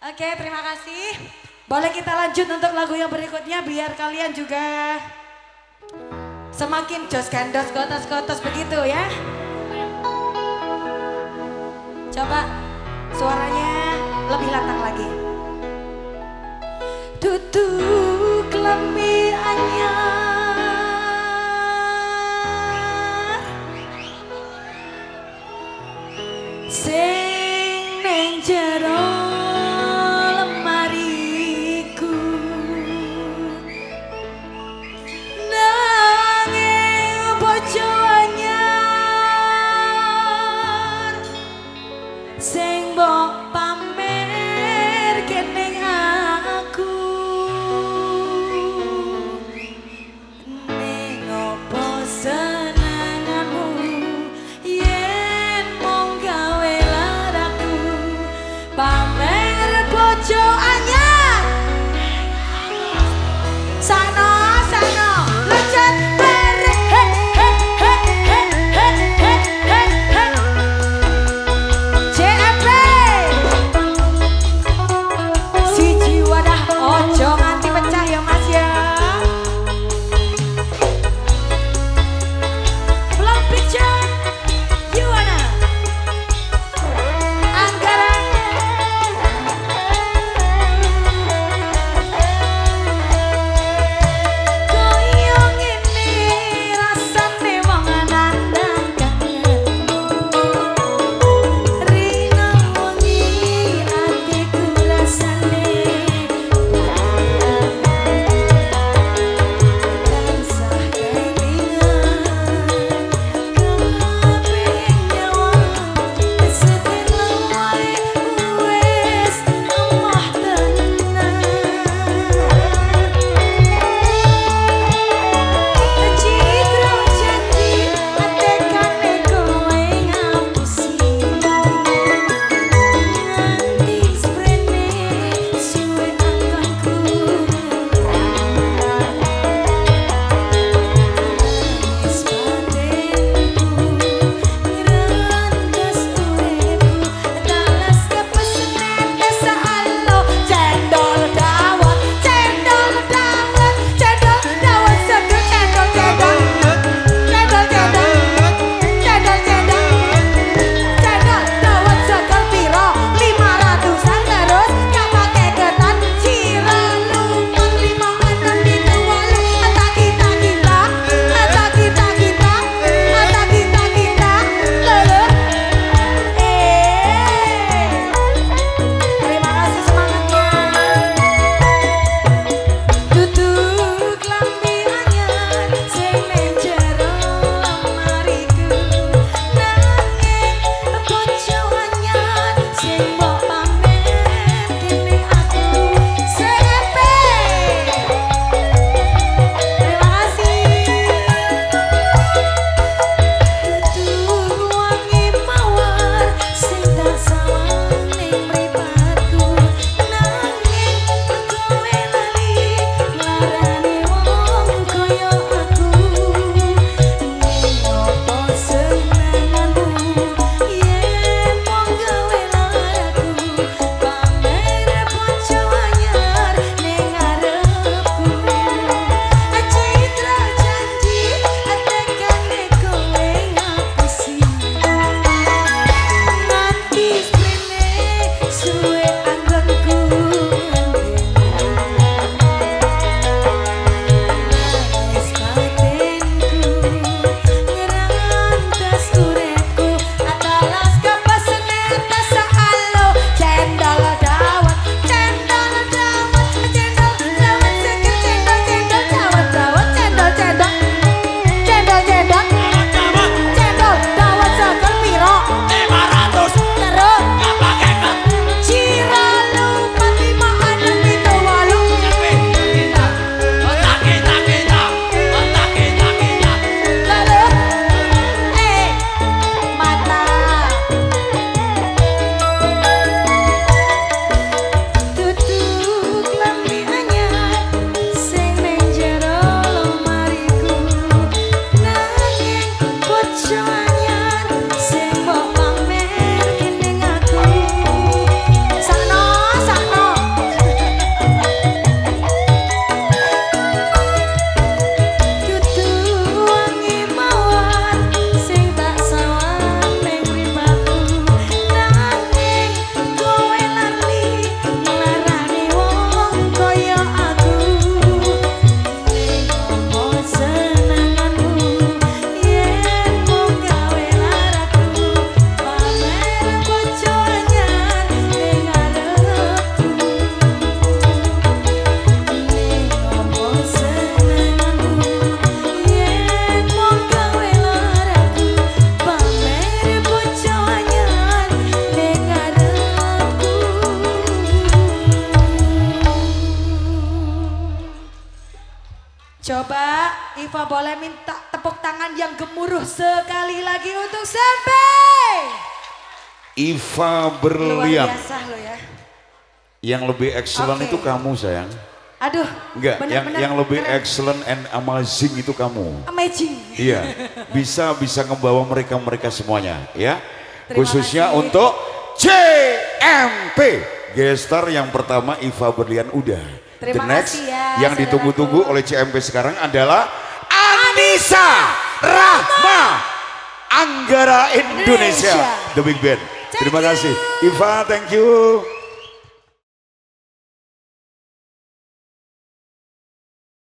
Oke, terima kasih. Boleh kita lanjut untuk lagu yang berikutnya biar kalian juga semakin jos gandos, gotos-gotos begitu ya. Coba suaranya lebih lantang lagi. Tutup lembi anyar sing neng jero pamer kening aku Coba Ivha boleh minta tepuk tangan yang gemuruh sekali lagi untuk sampai Ivha Berlian. Luar biasa lo ya. Yang lebih excellent okay. Itu kamu sayang. Aduh. Enggak, bener, yang lebih keren. Excellent and amazing itu kamu. Amazing. Iya. Bisa ngebawa mereka semuanya ya. Terima khususnya kasih. Untuk CMP G-Star yang pertama Ivha Berlian udah. Terima kasih ya. Yang ditunggu-tunggu oleh CMP sekarang adalah Anissa Rahma Anggara Indonesia The Big Band. Terima kasih Ivha, thank you.